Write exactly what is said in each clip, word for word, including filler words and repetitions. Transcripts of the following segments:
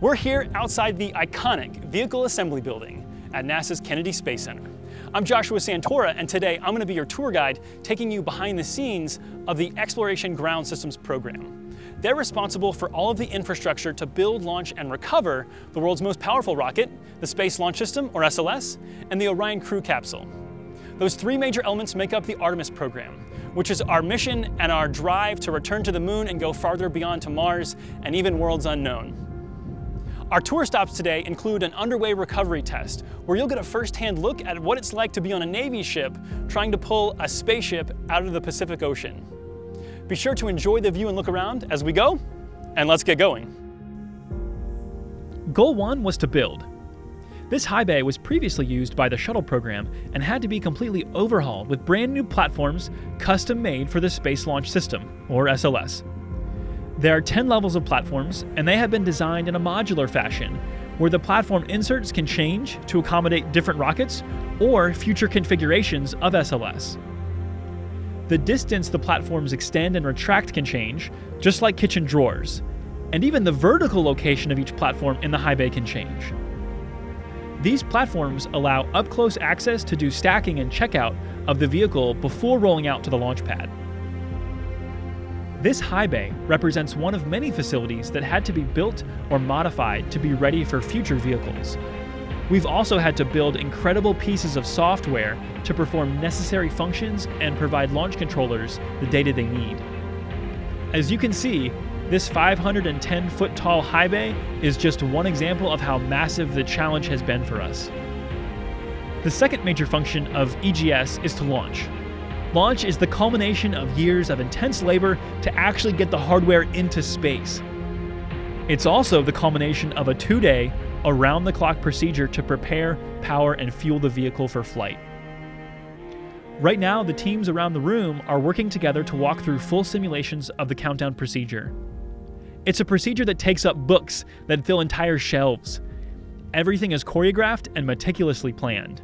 We're here outside the iconic Vehicle Assembly Building at NASA's Kennedy Space Center. I'm Joshua Santora, and today I'm going to be your tour guide, taking you behind the scenes of the Exploration Ground Systems program. They're responsible for all of the infrastructure to build, launch, and recover the world's most powerful rocket, the Space Launch System, or S L S, and the Orion Crew Capsule. Those three major elements make up the Artemis program, which is our mission and our drive to return to the moon and go farther beyond to Mars and even worlds unknown. Our tour stops today include an underway recovery test, where you'll get a first-hand look at what it's like to be on a Navy ship trying to pull a spaceship out of the Pacific Ocean. Be sure to enjoy the view and look around as we go, and let's get going. Goal one was to build. This high bay was previously used by the shuttle program and had to be completely overhauled with brand new platforms custom-made for the Space Launch System, or S L S. There are ten levels of platforms, and they have been designed in a modular fashion, where the platform inserts can change to accommodate different rockets or future configurations of S L S. The distance the platforms extend and retract can change, just like kitchen drawers, and even the vertical location of each platform in the high bay can change. These platforms allow up-close access to do stacking and checkout of the vehicle before rolling out to the launch pad. This high bay represents one of many facilities that had to be built or modified to be ready for future vehicles. We've also had to build incredible pieces of software to perform necessary functions and provide launch controllers the data they need. As you can see, this five hundred ten foot tall high bay is just one example of how massive the challenge has been for us. The second major function of E G S is to launch. Launch is the culmination of years of intense labor to actually get the hardware into space. It's also the culmination of a two-day, around-the-clock procedure to prepare, power, and fuel the vehicle for flight. Right now, the teams around the room are working together to walk through full simulations of the countdown procedure. It's a procedure that takes up books that fill entire shelves. Everything is choreographed and meticulously planned.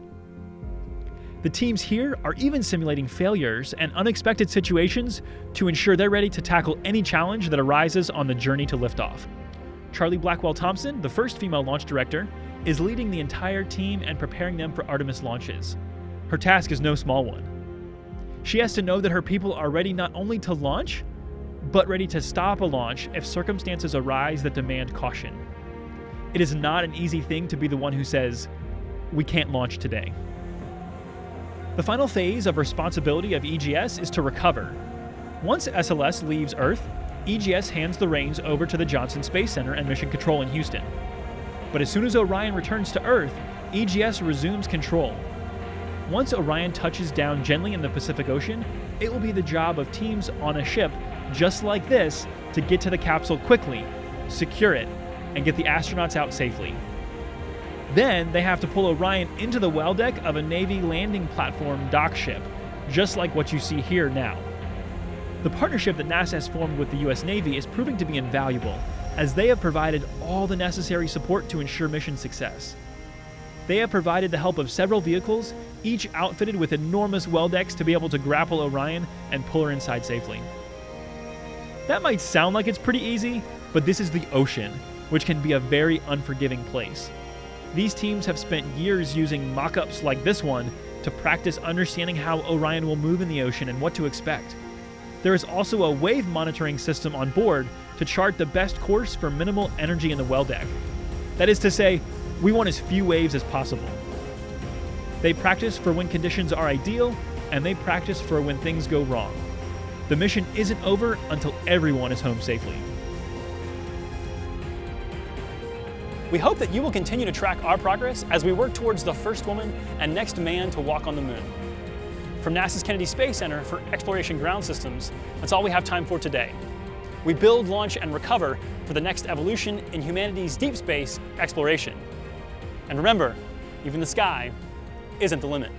The teams here are even simulating failures and unexpected situations to ensure they're ready to tackle any challenge that arises on the journey to liftoff. Charlie Blackwell-Thompson, the first female launch director, is leading the entire team and preparing them for Artemis launches. Her task is no small one. She has to know that her people are ready not only to launch, but ready to stop a launch if circumstances arise that demand caution. It is not an easy thing to be the one who says, "We can't launch today." The final phase of responsibility of E G S is to recover. Once S L S leaves Earth, E G S hands the reins over to the Johnson Space Center and Mission Control in Houston. But as soon as Orion returns to Earth, E G S resumes control. Once Orion touches down gently in the Pacific Ocean, it will be the job of teams on a ship just like this to get to the capsule quickly, secure it, and get the astronauts out safely. Then they have to pull Orion into the well deck of a Navy landing platform dock ship, just like what you see here now. The partnership that NASA has formed with the U S Navy is proving to be invaluable, as they have provided all the necessary support to ensure mission success. They have provided the help of several vehicles, each outfitted with enormous well decks to be able to grapple Orion and pull her inside safely. That might sound like it's pretty easy, but this is the ocean, which can be a very unforgiving place. These teams have spent years using mock-ups like this one to practice understanding how Orion will move in the ocean and what to expect. There is also a wave monitoring system on board to chart the best course for minimal energy in the well deck. That is to say, we want as few waves as possible. They practice for when conditions are ideal, and they practice for when things go wrong. The mission isn't over until everyone is home safely. We hope that you will continue to track our progress as we work towards the first woman and next man to walk on the moon. From NASA's Kennedy Space Center for Exploration Ground Systems, that's all we have time for today. We build, launch, and recover for the next evolution in humanity's deep space exploration. And remember, even the sky isn't the limit.